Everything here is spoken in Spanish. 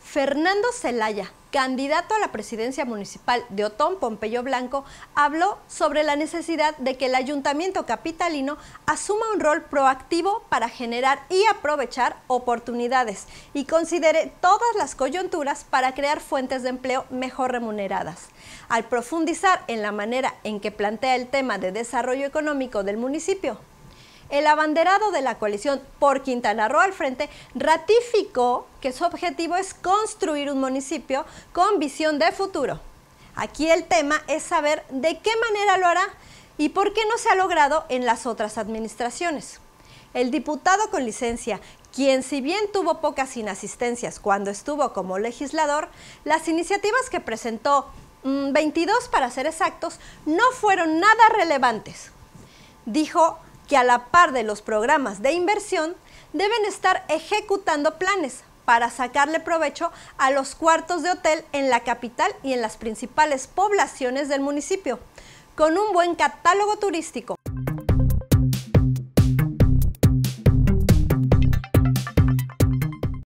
Fernando Zelaya, candidato a la presidencia municipal de Otón Pompeyo Blanco, habló sobre la necesidad de que el ayuntamiento capitalino asuma un rol proactivo para generar y aprovechar oportunidades y considere todas las coyunturas para crear fuentes de empleo mejor remuneradas. Al profundizar en la manera en que plantea el tema de desarrollo económico del municipio, el abanderado de la coalición por Quintana Roo al frente ratificó que su objetivo es construir un municipio con visión de futuro. Aquí el tema es saber de qué manera lo hará y por qué no se ha logrado en las otras administraciones. El diputado con licencia, quien si bien tuvo pocas inasistencias cuando estuvo como legislador, las iniciativas que presentó, 22 para ser exactos, no fueron nada relevantes. Dijo que a la par de los programas de inversión deben estar ejecutando planes para sacarle provecho a los cuartos de hotel en la capital y en las principales poblaciones del municipio, con un buen catálogo turístico.